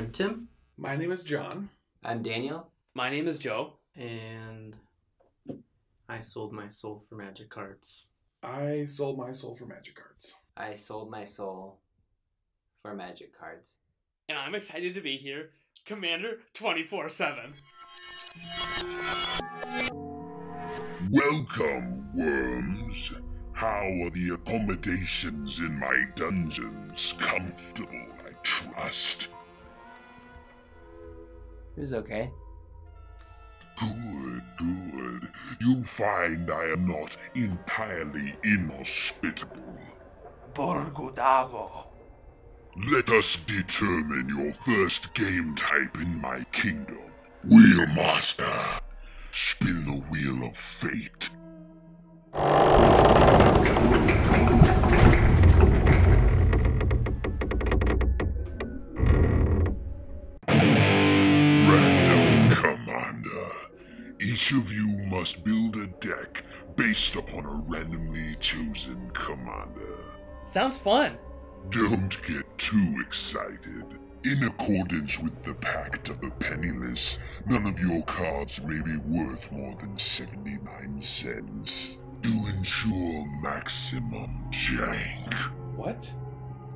I'm Tim. My name is John. I'm Daniel. My name is Joe. And I sold my soul for magic cards. I sold my soul for magic cards. I sold my soul for magic cards. And I'm excited to be here. Commander 24/7. Welcome, worms. How are the accommodations in my dungeons? Comfortable, I trust. It was okay. Good, good. You'll find I am not entirely inhospitable. Borgudavo. Let us determine your first game type in my kingdom. Wheelmaster, spin the wheel of fate. Random Commander. Each of you must build a deck based upon a randomly chosen commander. Sounds fun. Don't get too excited. In accordance with the Pact of the Penniless, none of your cards may be worth more than 79 cents. To ensure maximum jank. What?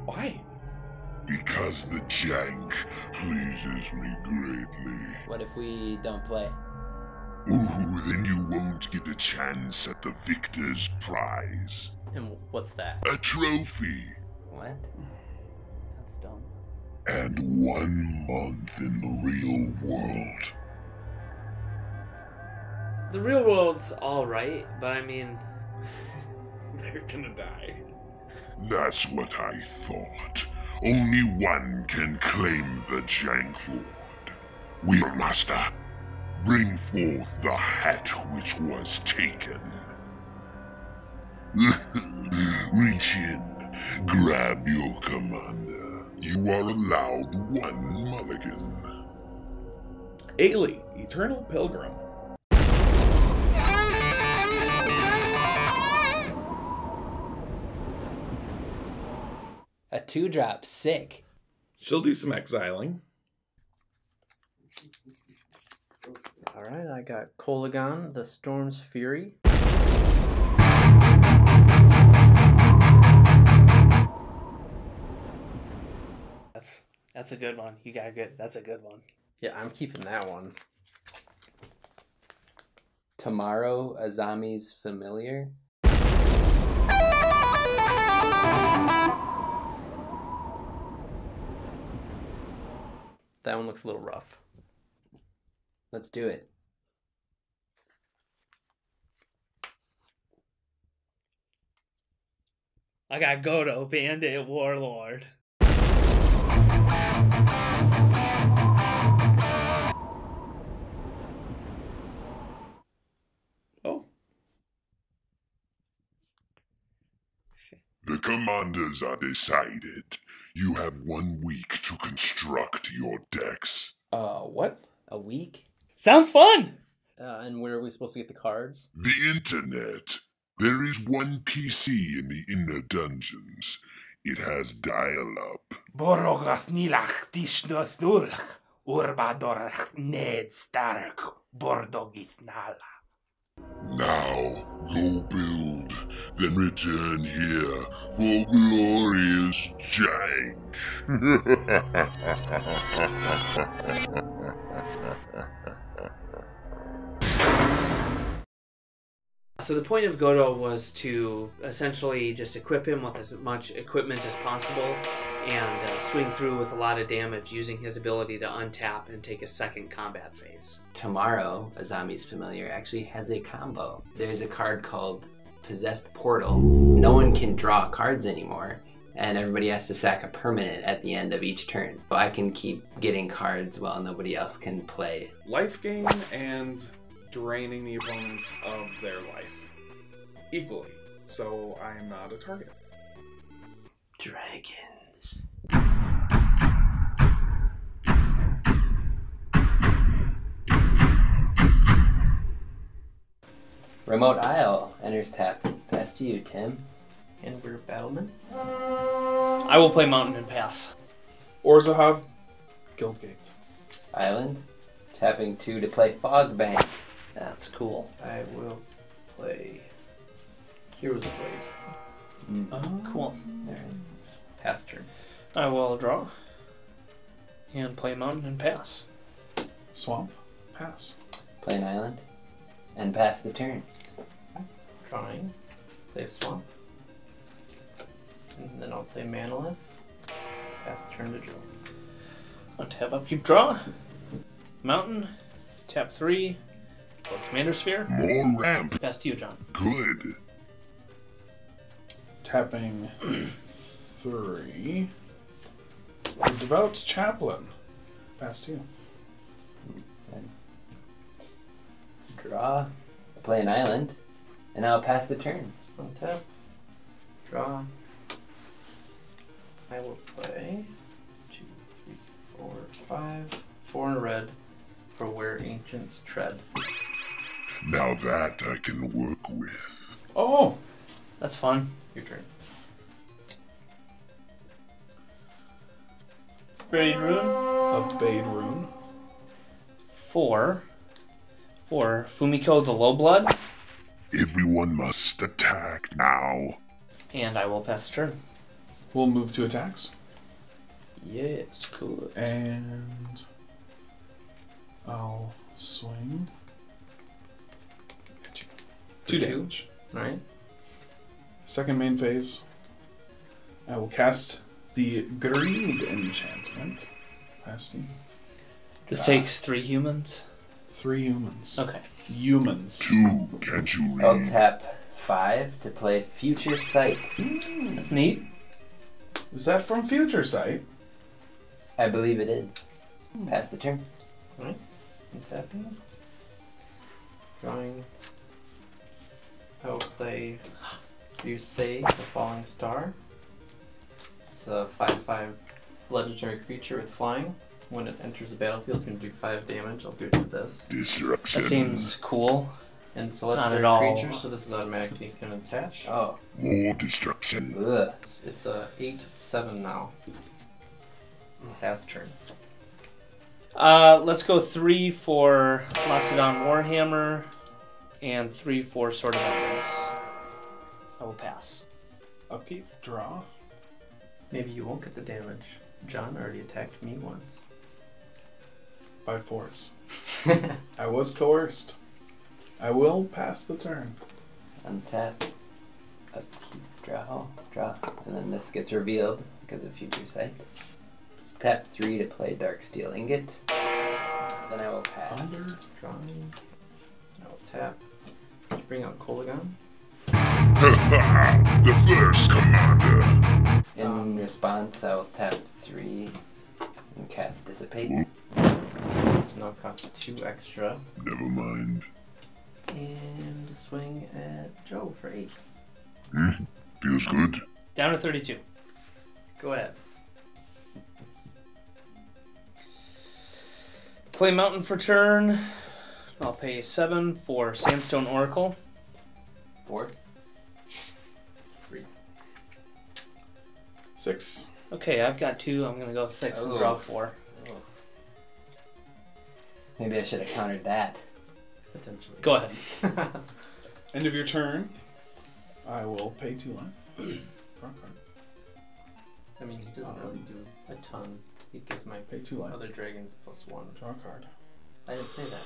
Why? Because the jank pleases me greatly. What if we don't play? Ooh, then you won't get a chance at the victor's prize. And what's that? A trophy. What? That's dumb. And 1 month in the real world. The real world's alright, but I mean... they're gonna die. That's what I thought. Only one can claim the Jank Lord. Wheelmaster, bring forth the hat which was taken. Reach in. Grab your commander. You are allowed one mulligan. Aelie, Eternal Pilgrim. A 2-drop, sick. She'll do some exiling. Alright, I got Kolaghan, The Storm's Fury. That's a good one. You got good. That's a good one. Yeah, I'm keeping that one. Tomorrow, Azami's Familiar. That one looks a little rough. Let's do it. I got Godo, Bandit Warlord. The commanders are decided. You have 1 week to construct your decks. What? A week? Sounds fun! And where are we supposed to get the cards? The internet. There is one PC in the inner dungeons. It has dial-up. Borogathnilach tishnothnulach urbadorach ned stark bordogithnala. Now, go build, then return here for glorious jank. So the point of Godo was to essentially just equip him with as much equipment as possible and swing through with a lot of damage using his ability to untap and take a second combat phase. Tomorrow, Azami's Familiar actually has a combo. There's a card called Possessed Portal. No one can draw cards anymore, and everybody has to sack a permanent at the end of each turn. So I can keep getting cards while nobody else can play. Life gain and draining the opponents of their life equally, so I am not a target. Dragon. Remote Isle enters tapped. Pass to you, Tim. And we're battlements. I will play mountain and pass. Orzhov Guildgate. Island. Tapping 2 to play Fog Bank. That's cool. I will play Heroes of Blade. Mm. Cool. All right. Pass turn. I will draw. And play mountain and pass. Swamp. Pass. Play an island. And pass the turn. Drawing. Play a swamp. And then I'll play Manolith. Pass the turn to Joe. Untap, upkeep, draw. Mountain. Tap 3. Or Commander Sphere. More ramp. Pass to you, John. Good. Tapping 3. Devout Chaplain. Pass to you. Draw. Play an island. And I'll pass the turn. Untap. Draw. I will play 2, 3, 4, 5. 4 in red for Where Ancients Tread. Now that I can work with. Oh! That's fun. Your turn. Bade rune. A Bade rune. 4. For Fumiko the Low Blood. Everyone must attack now. And I will pass the turn. We'll move to attacks. Yes, cool. And I'll swing. 2 damage. Alright. Second main phase. I will cast the Greed Enchantment. Casting. This takes 3 humans. 3 humans. Okay. Humans. 2, can't you read? I'll tap 5 to play Future Sight. Mm. That's neat. Is that from Future Sight? I believe it is. Mm. Pass the turn. Alright. I'm tapping. Drawing. I will play Ryusei, the Falling Star. It's a 5/5 legendary creature with flying. When it enters the battlefield, it's going to do 5 damage. I'll do it with this. Destruction. That seems cool. And it's a legendary creature, so this is automatically going to attach. Oh. More destruction. Ugh. It's a 8/7 now. Pass turn. Let's go 3 for Loxodon Warhammer. And 3 for Sword of Vengeance. I will pass. Upkeep, draw. Maybe you won't get the damage. John already attacked me once. By force. I was coerced. I will pass the turn. Untap. Upkeep, draw. Draw. And then this gets revealed because of Future Sight. Tap 3 to play Dark Steel Ingot. Then I will pass. Under, drawing. I will tap. Bring out Kolaghan. The first commander. In response, I'll tap 3 and cast Dissipate. And I'll cost 2 extra. Never mind. And swing at Joe for 8. Mm, feels good. Down to 32. Go ahead. Play Mountain for turn. I'll pay 7 for Sandstone Oracle. 4. 3. 6. Okay, I've got 2. I'm going to go 6 and draw 4. Oh. Maybe I should have countered that. Potentially. Go ahead. End of your turn. I will pay 2 line. I mean, he doesn't really do a ton. He gives my pay 2 line. Other dragons +1. Draw a card. I didn't say that.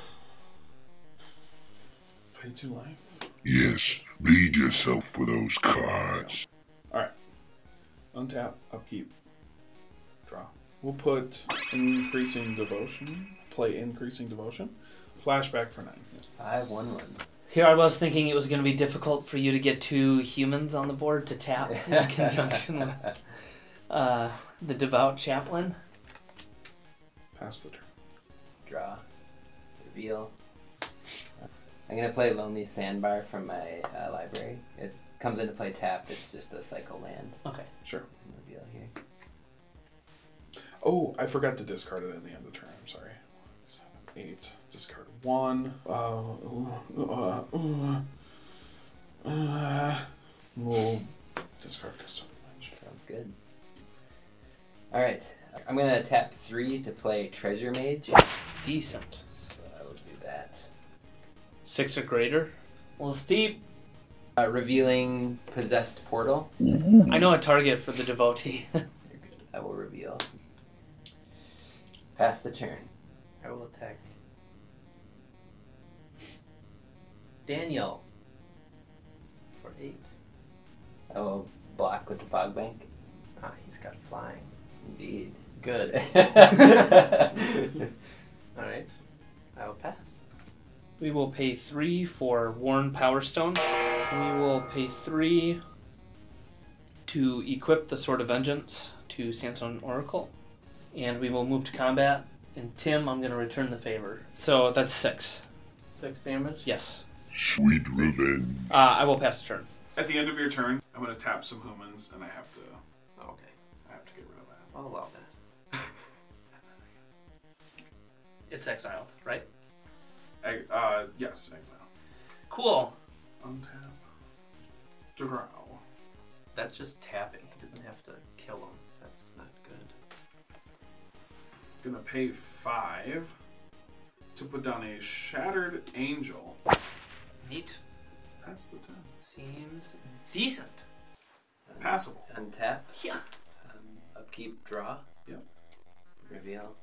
Pay 2 life. Yes, bleed yourself for those cards. Alright. Untap, upkeep, draw. We'll put Increasing Devotion. Play Increasing Devotion. Flashback for 9. I have 1/1. Here I was thinking it was going to be difficult for you to get 2 humans on the board to tap in conjunction with the Devout Chaplain. Pass the turn. Draw. Reveal. I'm going to play Lonely Sandbar from my library. It comes into play tapped. It's just a cycle land. Okay. Sure. Reveal here. Oh, I forgot to discard it at the end of the turn. I'm sorry. 7, 8. Discard 1. We'll discard custom. Sounds good. All right. I'm going to tap 3 to play Treasure Mage. Decent. So I will do that. 6 or greater? Well, steep. Revealing Possessed Portal. I know a target for the devotee. I will reveal. Pass the turn. I will attack. Daniel. For 8. I will block with the Fog Bank. Ah, he's got flying. Indeed. Good. Alright. I will pass. We will pay 3 for Worn Power Stone. We will pay 3 to equip the Sword of Vengeance to Sandstone Oracle. And we will move to combat. And Tim, I'm going to return the favor. So that's 6. 6 damage? Yes. Sweet revenge. I will pass the turn. At the end of your turn, I'm going to tap some humans, and I have to... Oh, okay. I have to get rid of that. I'll allow that. It's exiled, right? Yes, exile. Cool. Untap. Drow. That's just tapping. He doesn't have to kill him. That's not good. I'm gonna pay 5 to put down a Shattered Angel. Neat. That's the turn. Seems decent. Passable. Untap. Yeah. Upkeep. Draw. Yep. Reveal.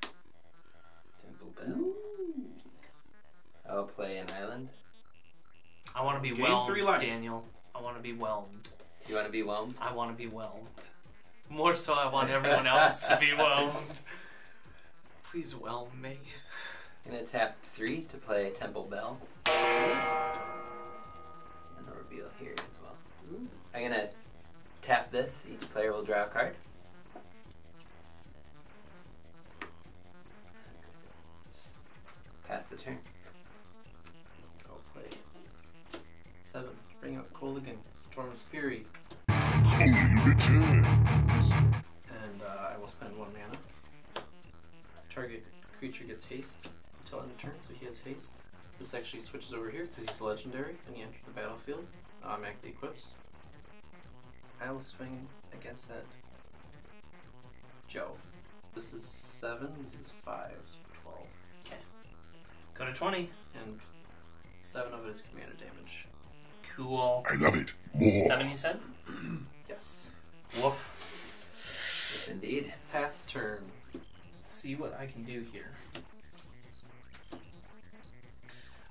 Temple Bell. Ooh. I'll play an island. I want to be whelmed, Daniel. I want to be whelmed. You want to be whelmed? I want to be whelmed. More so, I want everyone else to be whelmed. Please whelm me. I'm going to tap 3 to play Temple Bell. And I'll reveal here as well. Ooh. I'm going to tap this. Each player will draw a card. Pass the turn. I'll play 7. Bring up Kolaghan, Storm's Fury. And I will spend 1 mana. Target creature gets haste until end of turn, so he has haste. This actually switches over here because he's legendary and he enters the battlefield. Automatically equips. I will swing against that Joe. This is 7, this is 5, so 12. Okay. Go to 20. And 7 of it is commander damage. Cool. I love it. More. 7, you said? Yes. Woof. Yes, indeed. Path turn. See what I can do here.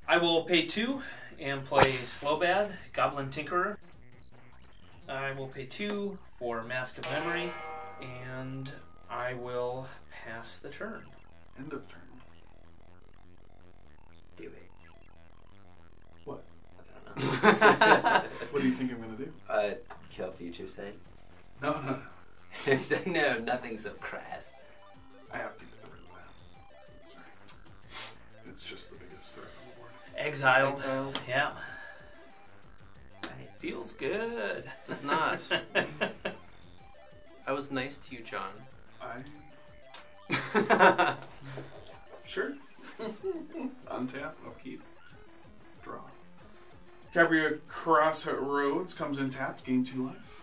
I will pay 2 and play Slowbad, Goblin Tinkerer. I will pay 2 for Mask of Memory, and I will pass the turn. End of turn. Do it. What? What do you think I'm gonna do? Kill Future Sight. No. He said no, nothing so crass. I have to get rid of that. It's just the biggest threat on the board. Exiled. Yeah. It feels good. It's not. I was nice to you, John. I. Sure. Untap. Upkeep. Draw. Cabria Crossroads comes in tapped, gain 2 life.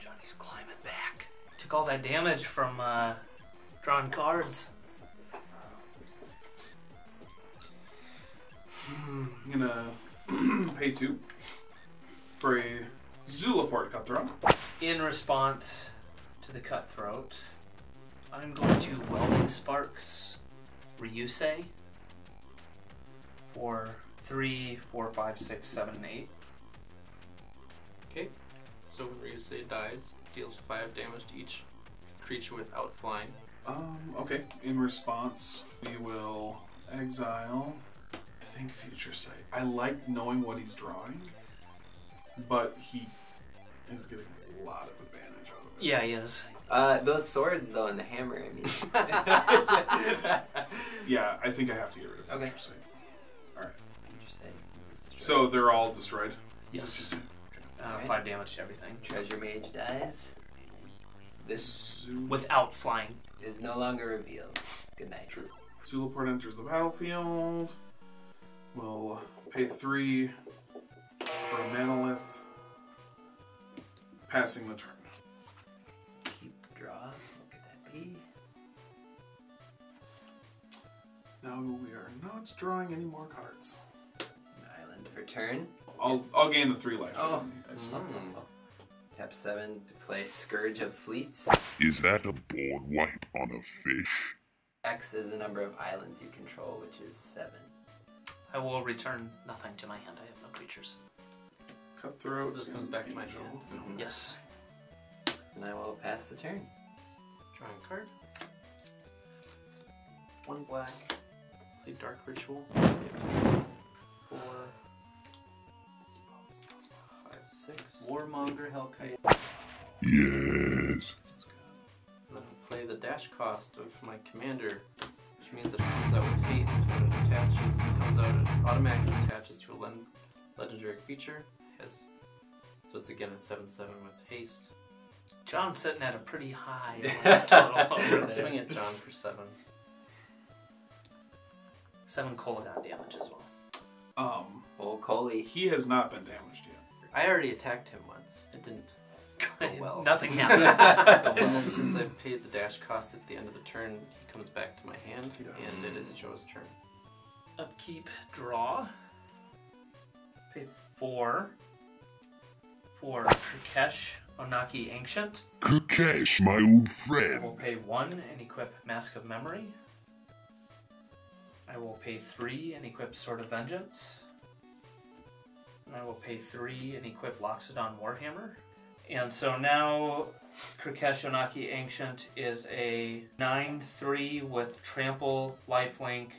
Johnny's climbing back. Took all that damage from drawing cards. I'm gonna pay 2 for a Zulaport Cutthroat. In response to the Cutthroat, I'm going to Welding Sparks Ryusei for 3, 4, 5, 6, 7, and 8. Okay, so when Ryusei dies, deals 5 damage to each creature without flying. Okay, in response, we will exile, I think, Future Sight. I like knowing what he's drawing, but he is getting a lot of advantage out of it. Yeah, he is. Those swords, though, and the hammer, I mean. Yeah, I think I have to get rid of Future Sight. Alright. So they're all destroyed? Yes. Okay. 5 damage to everything. Treasure Mage dies. This without flying is no longer revealed. Good night. True. Zulaport enters the battlefield. We'll pay 3 for a Manolith. Passing the turn. Keep draw. Look at No, we are not drawing any more cards. An island for turn. I'll gain the 3 life. Oh. Tap 7 to play Scourge of Fleets. Is that a board wipe on a fish? X is the number of islands you control, which is 7. I will return nothing to my hand. I have no creatures. Cutthroat. This comes back to my hand. Mm-hmm. Yes. And I will pass the turn. Drawing a card. 1 black. Play Dark Ritual. 4, 5, 6. Warmonger Hellkite. Yes. Let's go. And then I'll play the dash cost of my commander, which means that it comes out with haste when it attaches. It comes out, it automatically attaches to a legendary creature. Yes. So it's again a 7/7 with haste. John's sitting at a pretty high total over there. Swing at John for 7. 7 Kolaghan damage as well. Old Coley. He has not been damaged yet. I already attacked him once. It didn't go well. Nothing happened. Well, since I paid the dash cost at the end of the turn, he comes back to my hand, and it is Joe's turn. Upkeep, draw. Pay 4 for Kurkesh, Onakke Ancient. Kurkesh, my old friend. I will pay 1 and equip Mask of Memory. I will pay 3 and equip Sword of Vengeance. And I will pay 3 and equip Loxodon Warhammer. And so now Kurkesh, Onakke Ancient is a 9/3 with Trample, Lifelink,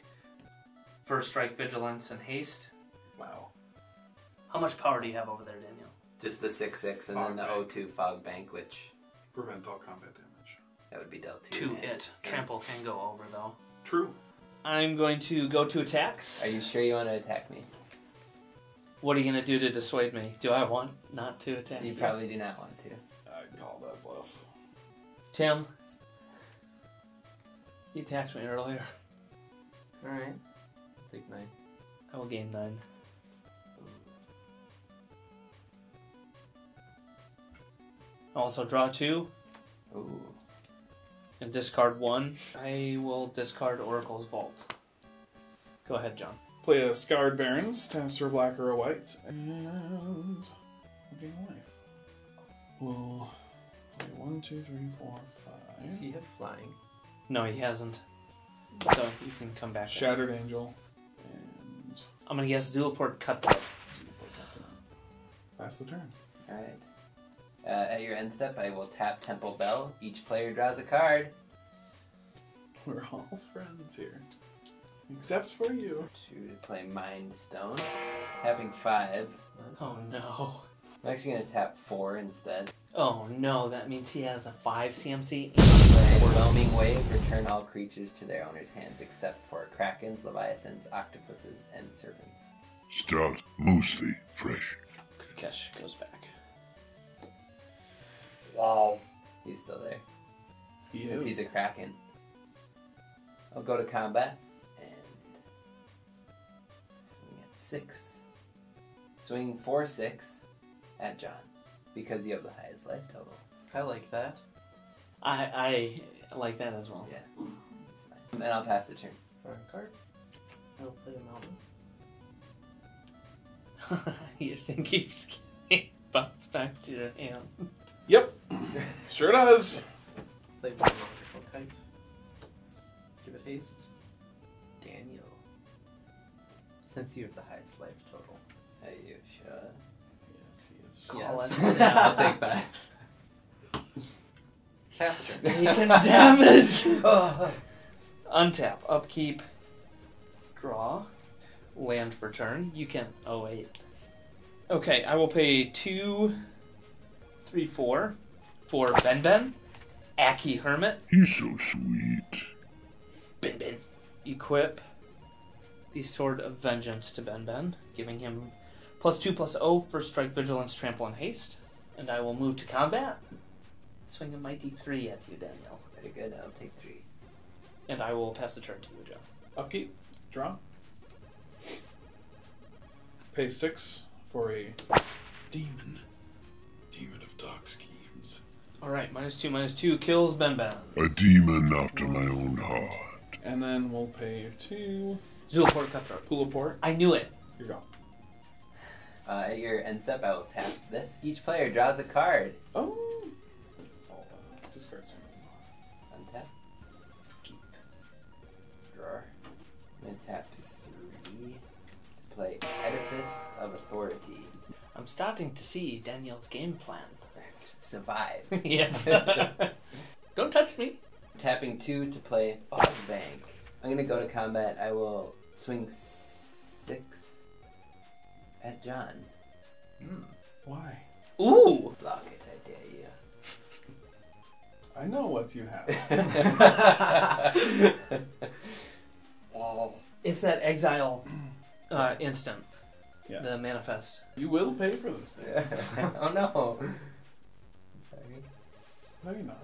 First Strike, Vigilance, and Haste. Wow. How much power do you have over there, Daniel? Just the 6/6 and then the 0/2 Fog Bank, which prevents all combat damage. That would be dealt to it. Trample can go over though. True. I'm going to go to attacks. Are you sure you want to attack me? What are you going to do to dissuade me? Do I want not to attack you? You probably do not want to. I'd call that bluff. Tim, you attacked me earlier. Alright. I'll take 9. I will gain 9. I'll also draw 2. Ooh. And discard 1. I will discard Oracle's Vault. Go ahead, John. Play a Scarred Barons, taps for black or a white, and gain life. We'll play 1, 2, 3, 4, 5. Does he have flying? No, he hasn't. So you can come back. Shattered Angel. And I'm gonna guess Zulaport Cutthroat. Pass the turn. All right. At your end step, I will tap Temple Bell. Each player draws a card. We're all friends here. Except for you. 2 to play Mind Stone. Tapping 5. Oh no. I'm actually going to tap 4 instead. Oh no, that means he has a 5 CMC. Overwhelming Wave. Return all creatures to their owner's hands except for Krakens, Leviathans, Octopuses, and Serpents. Start mostly fresh. Kurkesh goes back. Wow. He's still there. He is. He's a Kraken. I'll go to combat. And swing at 6. Swing 4/6 at John. Because you have the highest life total. I like that. I like that as well. Yeah. It's fine. And I'll pass the turn. For a card. I will play a mountain. Your thing keeps getting bounced back to your hand. Yep, sure does. Play one magical kite. Give it haste. Daniel, since you have the highest life total, are you sure? Yes, he is sure. Yes. I'll take that. Caster. Taking damage. Untap, upkeep, draw, land for turn. You can. Oh wait. Okay, I will pay 2, 3, 4 for Ben, Aki Hermit. He's so sweet. Ben. Equip the Sword of Vengeance to Ben, giving him +2/+0 First Strike, Vigilance, Trample, and Haste. And I will move to combat. Swing a mighty 3 at you, Daniel. Very good. I'll take 3. And I will pass the turn to you, John. Upkeep, draw. Pay 6 for a demon. Demon of dark schemes. Alright, -2/-2 kills Ben. A demon after my own heart. And then we'll pay 2. Zulaport Cutthroat. Zulaport. I knew it. Here you go. At your end step, I will tap this. Each player draws a card. Oh! Discard something. Untap. Keep. Draw. I'm going to tap 3 to play Edifice of Authority. I'm starting to see Daniel's game plan. Survive. Yeah. Don't touch me. Tapping 2 to play Fog Bank. I'm going to go to combat. I will swing 6. At John. Mm. Why? Ooh! Block it, I dare you. I know what you have. Oh. It's that exile instant. Yeah. The manifest. You will pay for this thing. Oh no. I'm sorry. No, you're not.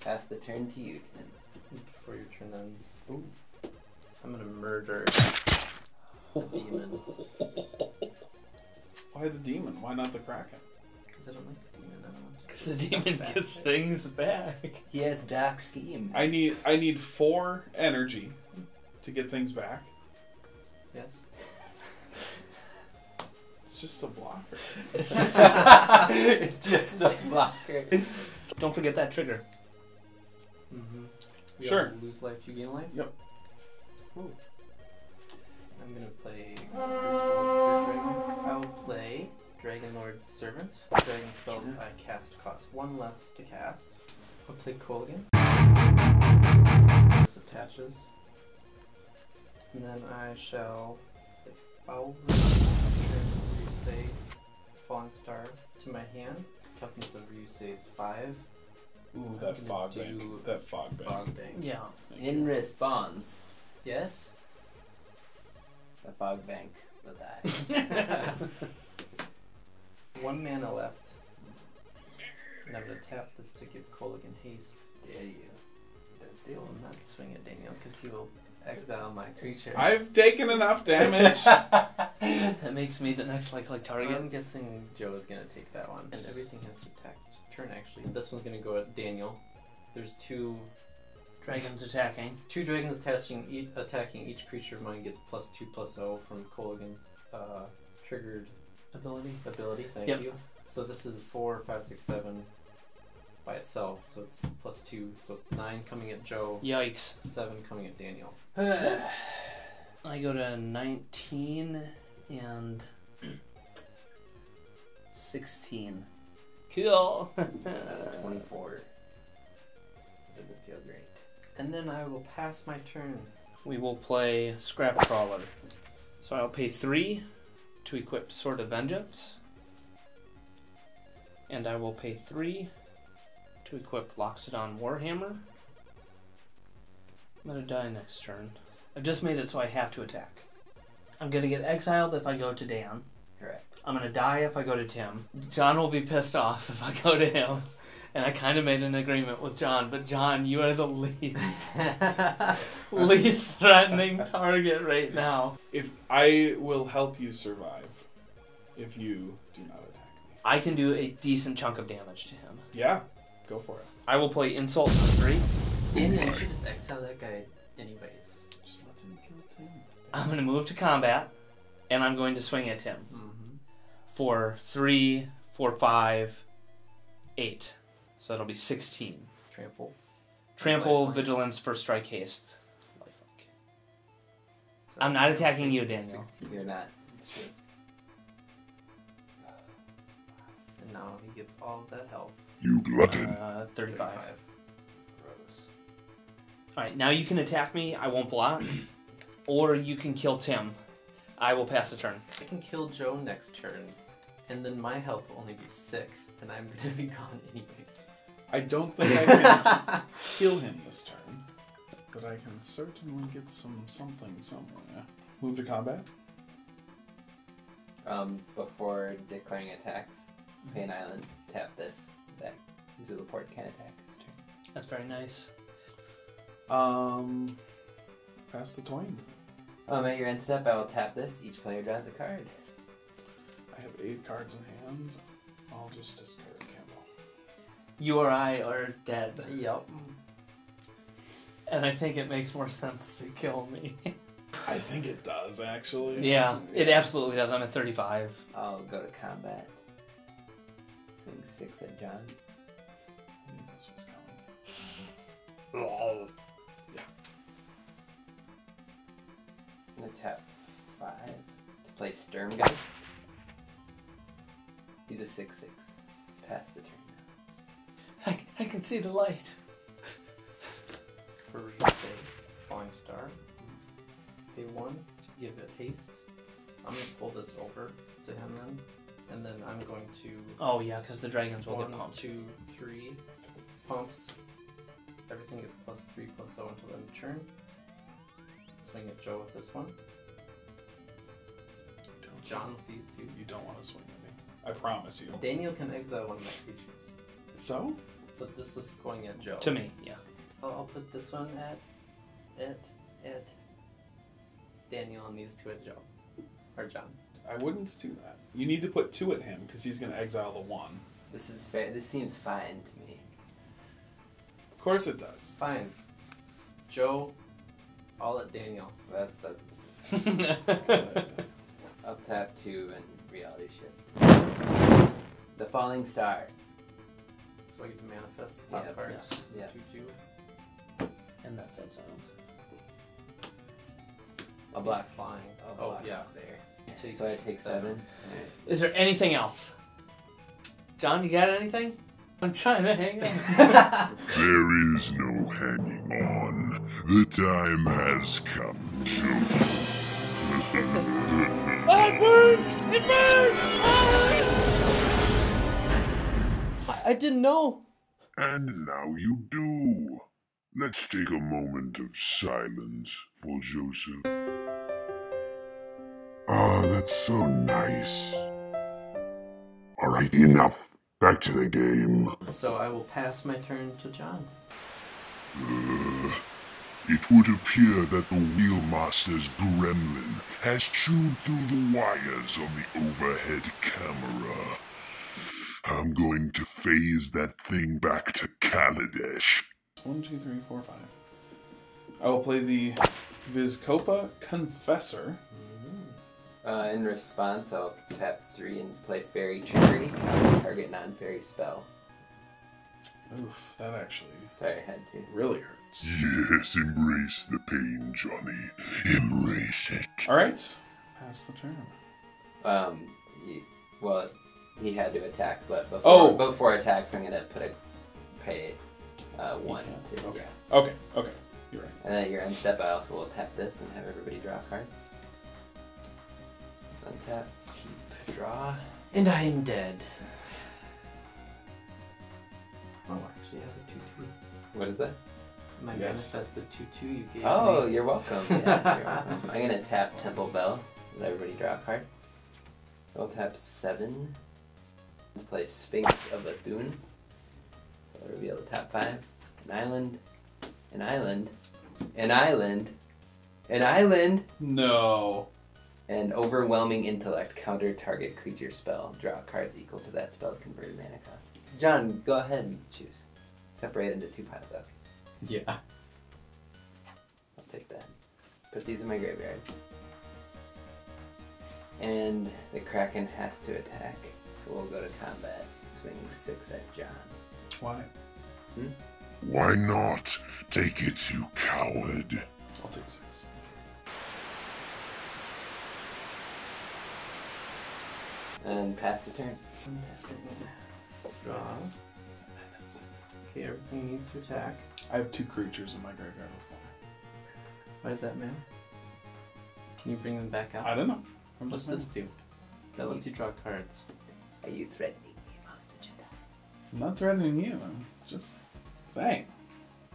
Pass the turn to you, Tim. Before your turn ends. Ooh. I'm gonna murder. Demon. Why the demon? Why not the kraken? Because I don't like the demon. Because the demon gets things back. He has dark schemes. I need 4 energy to get things back. Yes. It's just a blocker. It's just a blocker. Don't forget that trigger. Mm-hmm. Sure. Lose life, you gain life. Yep. Ooh. I'm going to play I'll play Dragon Lord's Servant. Dragon spells I cast cost 1 less to cast. I'll play Kolaghan. This attaches. And then I shall play Foul Ryusei Falling Star to my hand. Toughness of Ryusei is 5. Ooh, that fog bank. That fog bank. Yeah. In response. Yes? The fog bank with that. 1 mana left. And I'm gonna tap this to give Kolaghan haste. Dare you? They will not swing at Daniel because he will exile my creature. I've taken enough damage. That makes me the next likely target. I'm guessing Joe is gonna take that one. And everything has to attack turn actually. This one's gonna go at Daniel. There's 2. Dragons attacking. 2 dragons attacking each creature of mine gets +2/+0 from Kolaghan's triggered ability. Thank you. So this is 4, 5, 6, 7 by itself. So it's +2. So it's 9 coming at Joe. Yikes. 7 coming at Daniel. I go to 19 and 16. Cool. 24. Doesn't feel great. And then I will pass my turn. We will play Scrapcrawler. So I'll pay 3 to equip Sword of Vengeance. And I will pay 3 to equip Loxodon Warhammer. I'm going to die next turn. I've just made it so I have to attack. I'm going to get exiled if I go to Dan. Correct. I'm going to die if I go to Tim. John will be pissed off if I go to him. And I kind of made an agreement with John, but John, you are the least threatening target right now. If I will help you survive if you do not attack me. I can do a decent chunk of damage to him. Yeah, go for it. I will play Insult for 3. Daniel, you should just exile that guy anyways. Just let him kill Tim. I'm going to move to combat, and I'm going to swing at Tim. Mm-hmm. For 3, 4, 5, 8. So that'll be 16. Trample, vigilance, first strike, haste. Lifelink. So I'm not attacking you, Daniel. 16. You're not. It's true. And now he gets all of that health. You glutton. 35. Gross. Alright, now you can attack me. I won't block. Or you can kill Tim. I will pass the turn. I can kill Joe next turn. And then my health will only be 6, and I'm going to be gone anyways. I don't think I can kill him this turn, but I can certainly get something somewhere. Move to combat? Before declaring attacks, pay an island, tap this, that Zulaport can attack this turn. That's very nice. Pass the coin. At your end step, I will tap this. Each player draws a card. I have 8 cards in hand. I'll just discard Campbell. You or I are dead. Yep. and I think it makes more sense to kill me. I think it does, actually. Yeah, it absolutely does. I'm at 35. I'll go to combat. Swing 6 at John. I knew this was coming. Yeah. I'm going to tap 5 to play Sturmgeist. He's a 6-6. Pass the turn now. I can see the light. For Ryusei, Falling Star. Pay 1, give it haste. I'm going to pull this over to him then. And then I'm going to... Oh yeah, because the dragons will get pumped. 1, 2, 3. Pumps. Everything gets +3/+0 until the end of the turn. Swing at Joe with this one. John with these two. You don't want to swing at me. I promise you. Daniel can exile one of my creatures. So? So this is going at Joe. To me, yeah. I'll put this one at Daniel and these two at Joe. Or John. I wouldn't do that. You need to put 2 at him, because he's going to exile the 1. This is fair. This seems fine to me. Of course it does. Fine. Joe, all at Daniel. That doesn't seem fine. I'll tap 2 and reality shift. The Falling Star. So I get to manifest the card. Yes. Yeah. 2/2. And that's exiled. A black flying. Oh, yeah. There. So I take 7. Right. Is there anything else? John, you got anything? I'm trying to hang on. There is no hanging on. The time has come. Oh, it burns! It burns! Oh! I didn't know. And now you do. Let's take a moment of silence for Joseph. Ah, that's so nice. Alright, enough. Back to the game. So I will pass my turn to John. It would appear that the Wheelmaster's gremlin has chewed through the wires on the overhead camera. I'm going to phase that thing back to Kaladesh. 1, 2, 3, 4, 5. I will play the Vizcopa Confessor. In response, I'll tap 3 and play Fairy Trickery. Target non-fairy spell. Oof, that actually... Sorry, I had to. Really hurts. Yes, embrace the pain, Johnny. Embrace it. Alright, pass the turn. Well, he had to attack, but before, before attacks, I'm going to put a pay 1. To, okay. Yeah. Okay, you're right. And then at your end step, I also will tap this and have everybody draw a card. Untap, keep, draw, and I am dead. Oh, actually, I have a 2/2. What is that? My manifested 2/2 you gave me. You're welcome. Yeah, you're welcome. I'm gonna tap Temple Bell. Let everybody draw a card. I'll tap 7. Let's play Sphinx of Athun. I'll reveal the top 5. An island. An island. An island. An island. No. And Overwhelming Intellect, counter target creature spell. Draw cards equal to that spell's converted mana cost. John, go ahead and choose. Separate into 2 piles up. Yeah. I'll take that. Put these in my graveyard. And the Kraken has to attack. We'll go to combat. Swing 6 at John. Why? Hmm? Why not? Take it, you coward. I'll take 6. And pass the turn. Draw. Okay, everything needs to attack. I have 2 creatures in my graveyard with fire. Why does that matter? Can you bring them back out? I don't know. What's this do? That lets you draw cards. Are you threatening me, Master Jedi? I'm not threatening you. I'm just saying.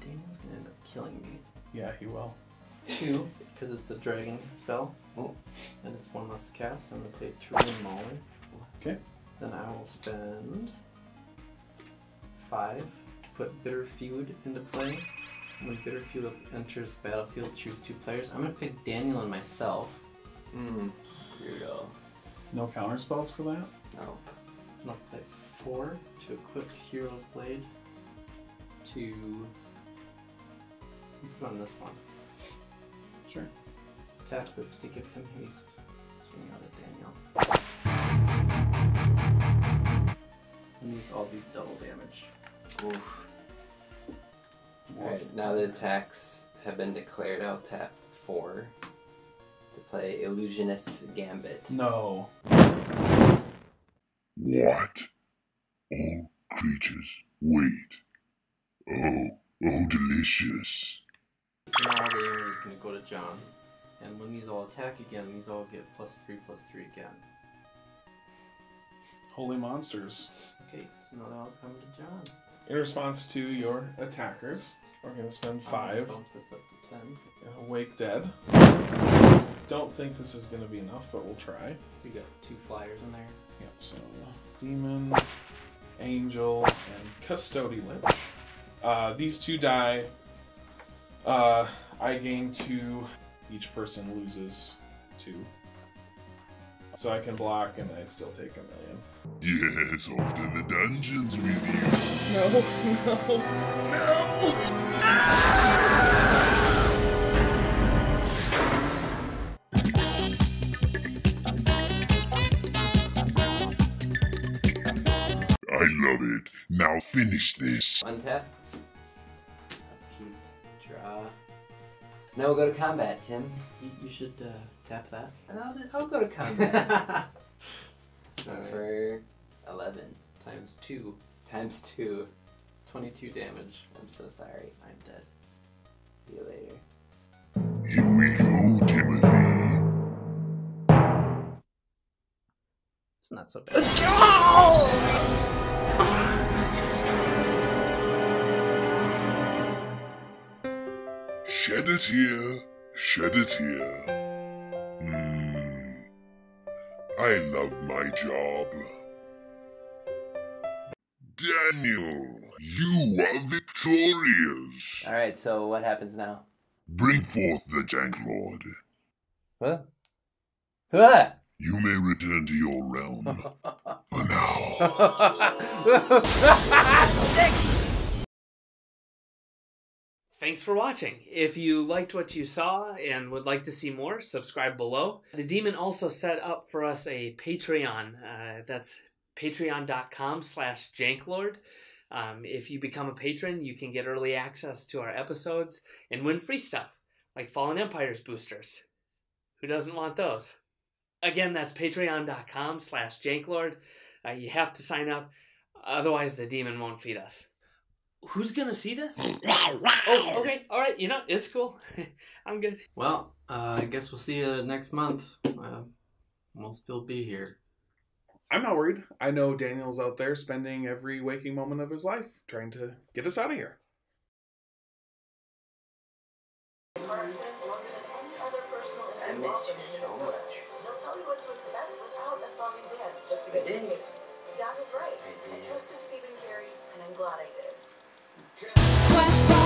Daniel's gonna end up killing me. Yeah, he will. 2, because it's a dragon spell. Oh. And it's 1 less to cast. I'm gonna play Terrain Mauler. Okay. Then I will spend 5 to put Bitter Feud into play. When Bitter Feud enters the battlefield, choose 2 players. I'm gonna pick Daniel and myself. Brutal. No counter spells for that? Nope. I'm gonna play 4 to equip Heroes Blade to Put on this one. Sure. Tap this to give him haste. Swing out at Daniel. And these all do double damage. Oof. Alright, now the attacks have been declared. I'll tap 4 to play Illusionist's Gambit. No. What? All creatures wait. Oh, delicious. So now the air is going to go to John. And when these all attack again, these all get +3/+3 again. Holy monsters. Okay, so now they all come to John. In response to your attackers, we're going to spend 5. Bump this up to 10. And Awake Dead. Don't think this is going to be enough, but we'll try. So you got 2 flyers in there. Yep, so Demon, Angel, and Custody Lich. These 2 die. I gain 2. Each person loses 2. So I can block and I still take a 1,000,000. Yes, off to the dungeons with you. No! Ah! I love it. Now finish this. Untap. Upkeep. Draw. Now we'll go to combat, Tim. You should tap that. And I'll go to combat. So right. For 11. Times 2. Times 2. 22 damage. I'm so sorry. I'm dead. See you later. Here we go, Timothy. It's not so bad. Let's go! Shed a tear, shed a tear. I love my job. Daniel, you are victorious. Alright, so what happens now? Bring forth the Jank Lord. Huh? Huh? You may return to your realm. For now. Thanks for watching. If you liked what you saw and would like to see more, subscribe below. The Demon also set up for us a Patreon. That's patreon.com/janklord. If you become a patron, you can get early access to our episodes and win free stuff, like Fallen Empires boosters. Who doesn't want those? Again, that's patreon.com/janklord. You have to sign up, otherwise the Demon won't feed us. Who's gonna see this? Oh, okay, all right. You know, it's cool. I'm good. Well, I guess we'll see you next month. We'll still be here. I'm not worried. I know Daniel's out there spending every waking moment of his life trying to get us out of here. I miss you so much. They'll tell you what to expect without a song and dance, just to get in. Dad is right. I trusted Stephen Carey, and I'm glad I did. Quest